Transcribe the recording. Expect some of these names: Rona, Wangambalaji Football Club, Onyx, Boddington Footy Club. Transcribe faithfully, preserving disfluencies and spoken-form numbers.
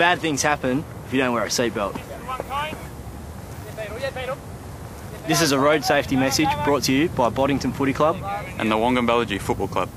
bad things happen if you don't wear a seatbelt. This is a road safety message brought to you by Boddington Footy Club and the Wangambalaji Football Club.